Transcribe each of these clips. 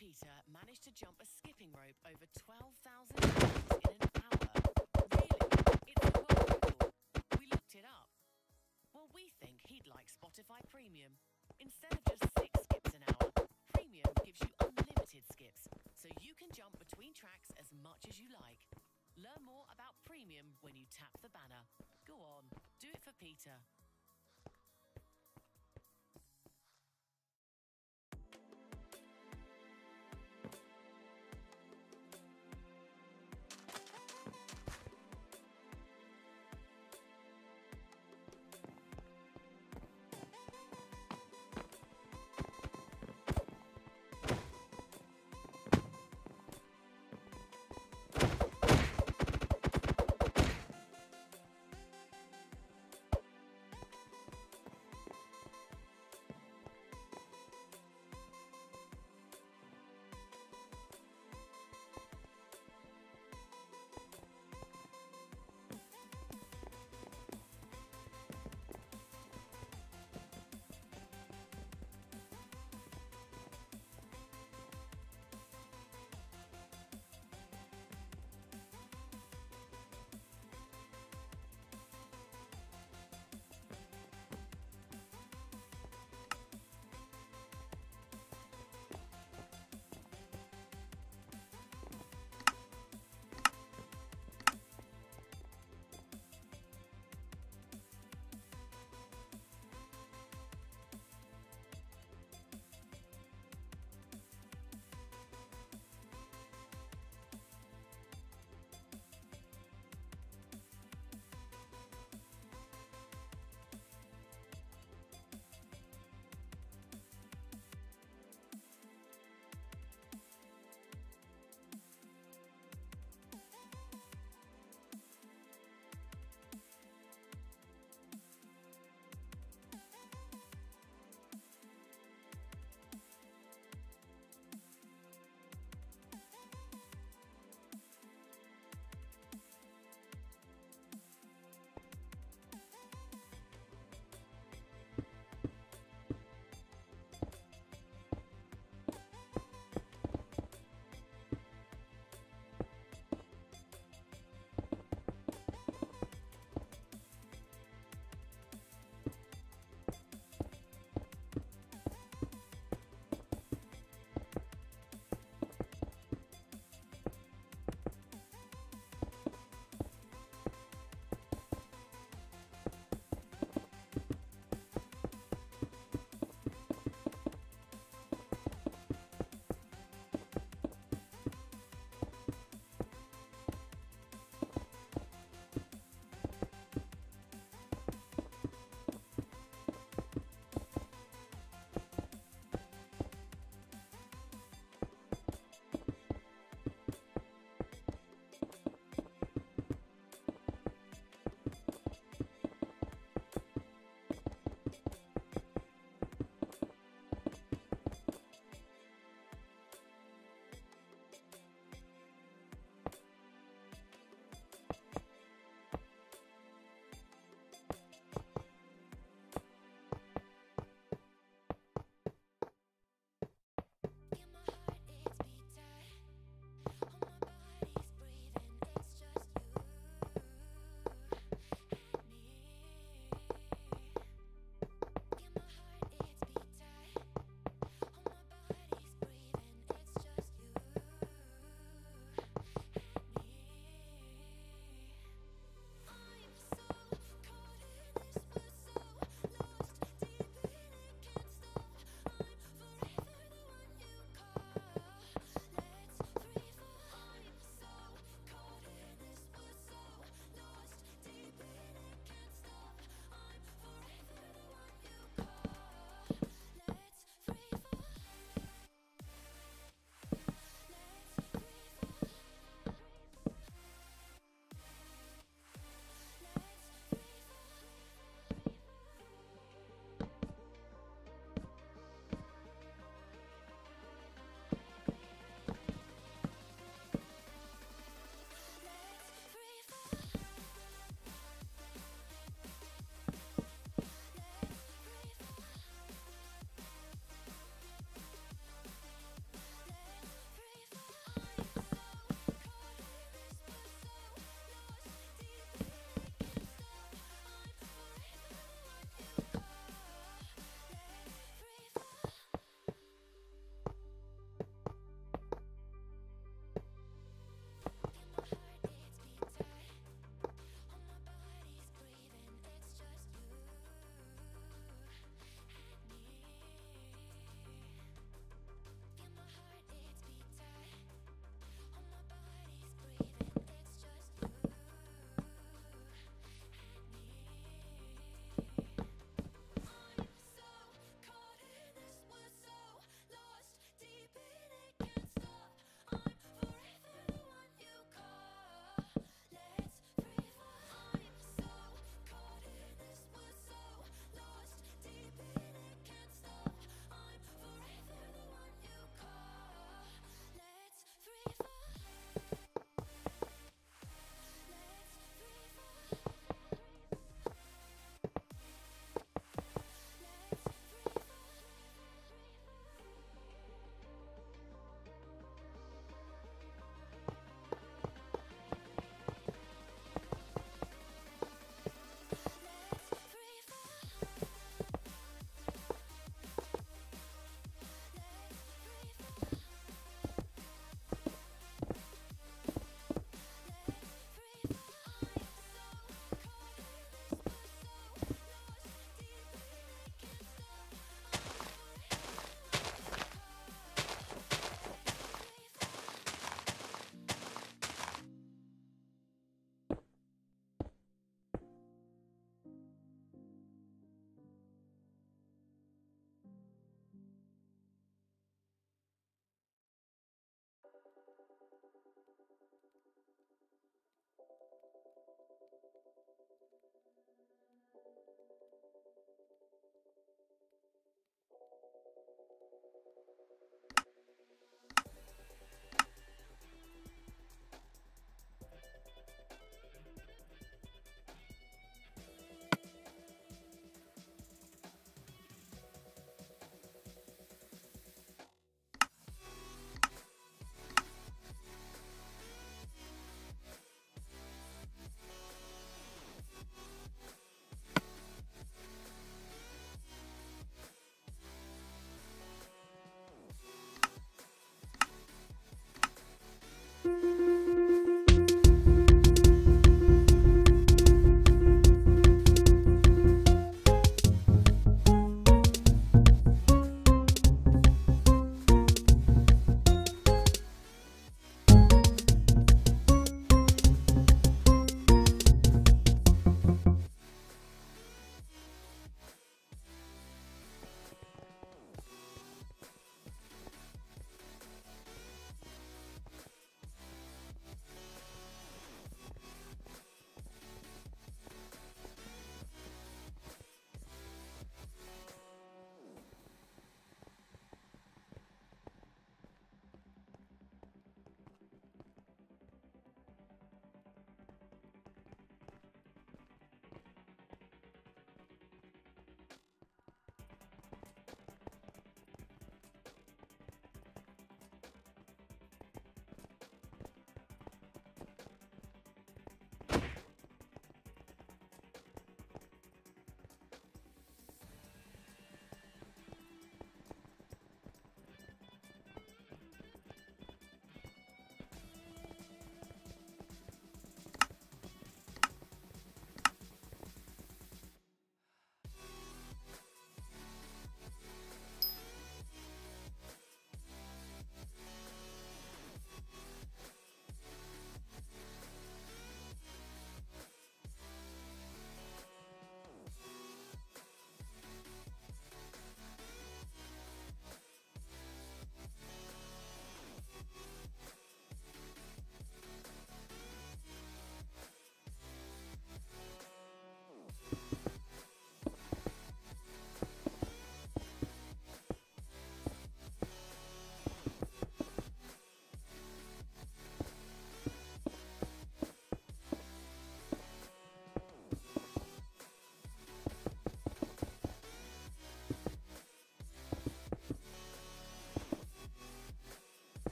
Peter managed to jump a skipping rope over 12,000 feet in an hour. Really? It's a world record. We looked it up. Well, we think he'd like Spotify Premium. Instead of just 6 skips an hour, Premium gives you unlimited skips, so you can jump between tracks as much as you like. Learn more about Premium when you tap the banner. Go on, do it for Peter.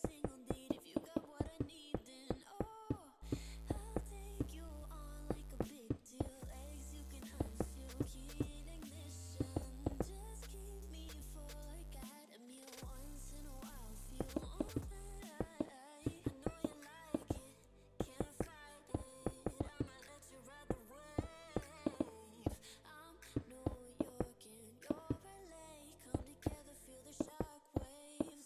single need. If you got what I need, then oh, I'll take you on like a big deal. Eggs you can unseal, heat ignition. Just keep me full like I had a meal. Once in a while, feel all that I know you like it, can't fight it. I'ma let you ride the wave. I'm New York and you're LA. Come together, feel the shock waves.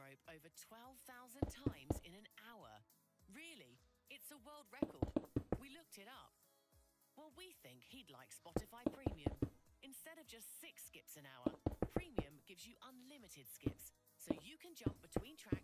rope over 12,000 times in an hour. Really, it's a world record. We looked it up. Well, we think he'd like Spotify Premium. Instead of just 6 skips an hour, Premium gives you unlimited skips, so you can jump between tracks